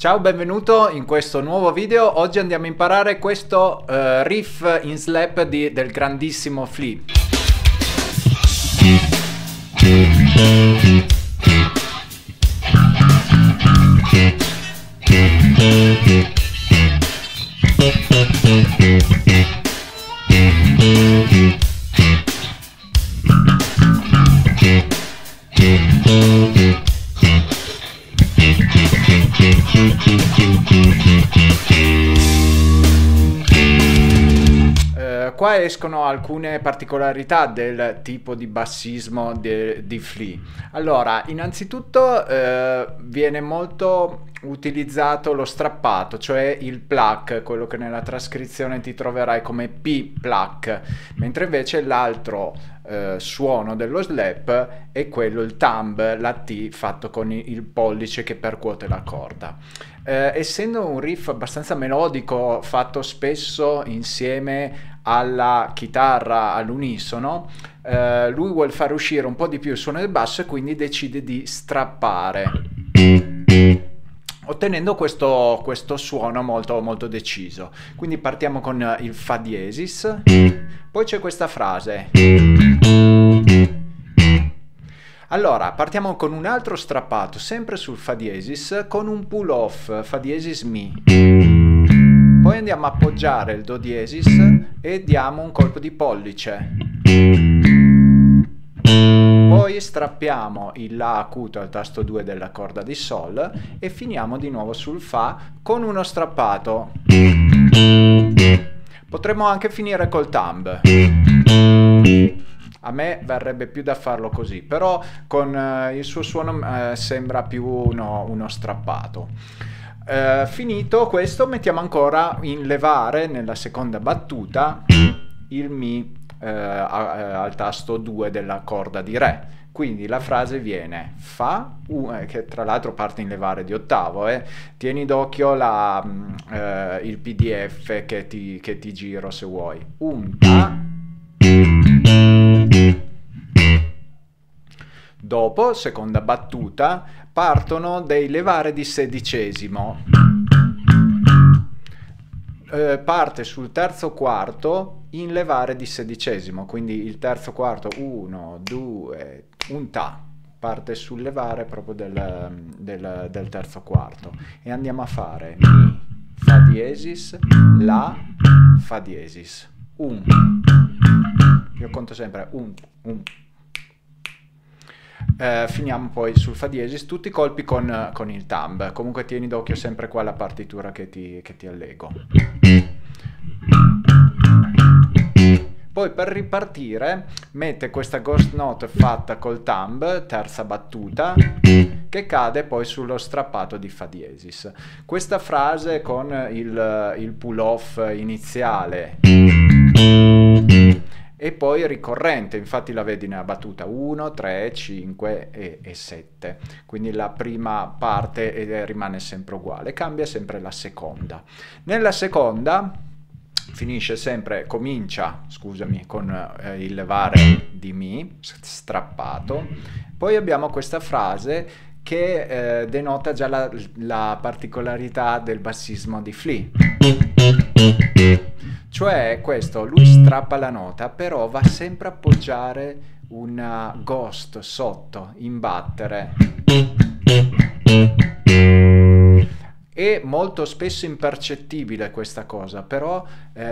Ciao, benvenuto in questo nuovo video. Oggi andiamo a imparare questo riff in slap del grandissimo Flea. Qua escono alcune particolarità del tipo di bassismo di Flea. Allora, innanzitutto viene molto utilizzato lo strappato, cioè il pluck, quello che nella trascrizione ti troverai come P-pluck, mentre invece l'altro suono dello slap è quello, il thumb, la T fatto con il pollice che percuote la corda. Essendo un riff abbastanza melodico, fatto spesso insieme alla chitarra all'unisono, lui vuole far uscire un po' di più il suono del basso e quindi decide di strappare, ottenendo questo suono molto, molto deciso. Quindi partiamo con il Fa diesis, poi c'è questa frase. Allora, partiamo con un altro strappato, sempre sul Fa diesis, con un pull off, Fa diesis Mi. Poi andiamo a appoggiare il Do diesis e diamo un colpo di pollice. Poi strappiamo il La acuto al tasto 2 della corda di Sol e finiamo di nuovo sul Fa con uno strappato. Potremmo anche finire col thumb. A me verrebbe più da farlo così, però con il suo suono sembra più uno strappato. Finito questo, mettiamo ancora in levare nella seconda battuta il Mi al tasto 2 della corda di Re. Quindi la frase viene Fa, che tra l'altro parte in levare di ottavo. Tieni d'occhio il PDF che ti giro se vuoi. Un Ta. Dopo, seconda battuta, partono dei levare di sedicesimo. Parte sul terzo quarto in levare di sedicesimo, quindi il terzo quarto 1, 2, un Ta, parte sul levare proprio del terzo quarto, e andiamo a fare Mi, Fa diesis, La, Fa diesis, un. Io conto sempre un. Finiamo poi sul Fa diesis, tutti colpi con il thumb. Comunque tieni d'occhio sempre qua la partitura che ti allego. Poi per ripartire mette questa ghost note fatta col thumb, terza battuta, che cade poi sullo strappato di Fa diesis. Questa frase con il pull off iniziale e poi ricorrente, infatti la vedi nella battuta 1, 3, 5 e 7, quindi la prima parte rimane sempre uguale, cambia sempre la seconda. Nella seconda comincia con il levare di Mi strappato, poi abbiamo questa frase che denota già la particolarità del bassismo di Flea. Cioè questo, lui strappa la nota, però va sempre a appoggiare una ghost sotto, imbattere. È molto spesso impercettibile questa cosa, però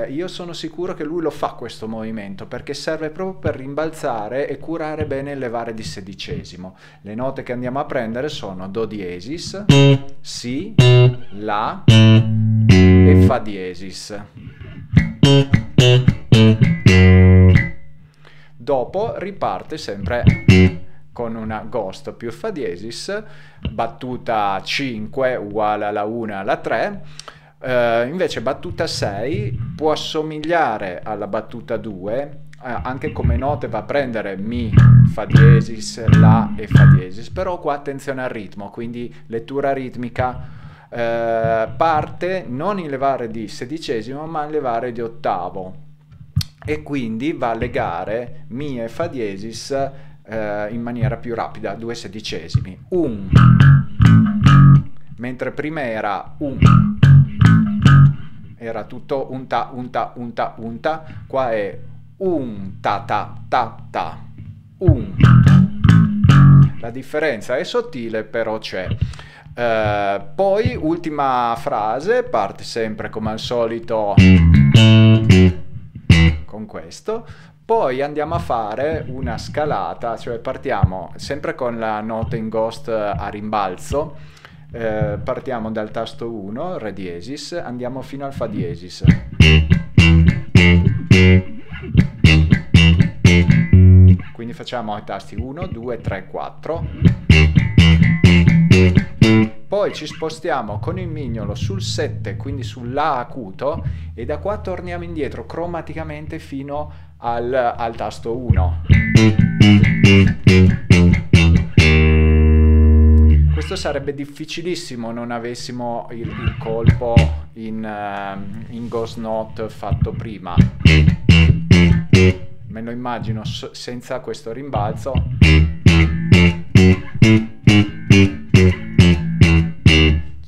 io sono sicuro che lui lo fa questo movimento, perché serve proprio per rimbalzare e curare bene il levare di sedicesimo. Le note che andiamo a prendere sono Do diesis, Si, La e Fa diesis. Dopo riparte sempre con una ghost più Fa diesis, battuta 5 uguale alla 1 alla 3, invece battuta 6 può assomigliare alla battuta 2, anche come note va a prendere Mi, Fa diesis, La e Fa diesis, però qua attenzione al ritmo, quindi lettura ritmica. Parte non in levare di sedicesimo ma in levare di ottavo e quindi va a legare Mi e Fa diesis in maniera più rapida, 2 sedicesimi, un, mentre prima era un, era tutto un ta, un ta, un ta, un ta, qua è un ta ta ta ta, un. La differenza è sottile, però c'è. Poi ultima frase, parte sempre come al solito con questo, poi andiamo a fare una scalata, cioè partiamo sempre con la nota in ghost a rimbalzo, partiamo dal tasto 1, re diesis, andiamo fino al fa diesis. Quindi facciamo i tasti 1, 2, 3, 4. Poi ci spostiamo con il mignolo sul 7, quindi sull'A acuto, e da qua torniamo indietro cromaticamente fino al tasto 1. Questo sarebbe difficilissimo non avessimo il colpo in ghost note fatto prima. Me lo immagino senza questo rimbalzo.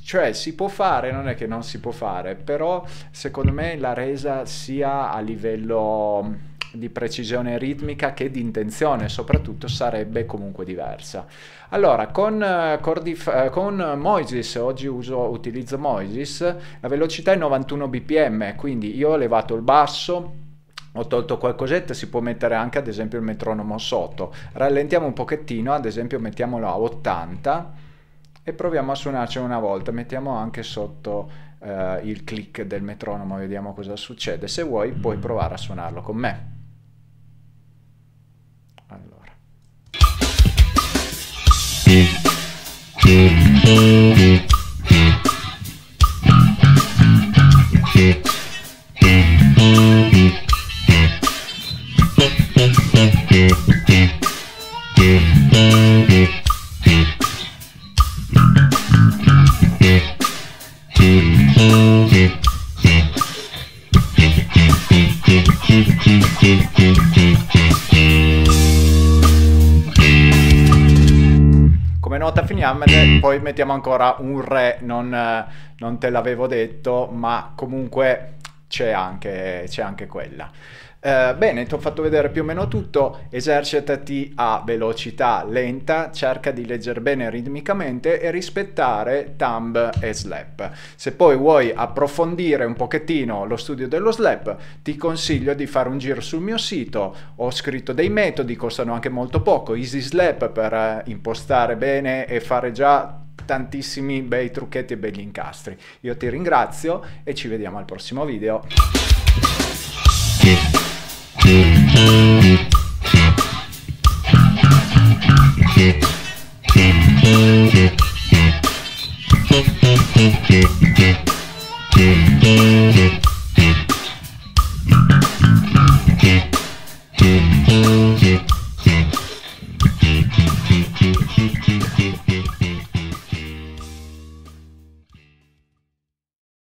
Cioè si può fare, non è che non si può fare, però secondo me la resa sia a livello di precisione ritmica che di intenzione soprattutto sarebbe comunque diversa. Allora con Moises, oggi utilizzo Moises, la velocità è 91 bpm, quindi io ho elevato il basso, ho tolto qualcosetta, si può mettere anche ad esempio il metronomo sotto, rallentiamo un pochettino, ad esempio mettiamolo a 80 e proviamo a suonarci una volta, mettiamo anche sotto il click del metronomo, vediamo cosa succede, se vuoi puoi provare a suonarlo con me. Allora. Come nota finiammele, poi mettiamo ancora un re, non te l'avevo detto, ma comunque c'è anche quella. Bene, ti ho fatto vedere più o meno tutto, esercitati a velocità lenta, cerca di leggere bene ritmicamente e rispettare thumb e slap. Se poi vuoi approfondire un pochettino lo studio dello slap, ti consiglio di fare un giro sul mio sito, ho scritto dei metodi, costano anche molto poco, Easy Slap per impostare bene e fare già tantissimi bei trucchetti e begli incastri. Io ti ringrazio e ci vediamo al prossimo video.